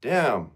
Damn.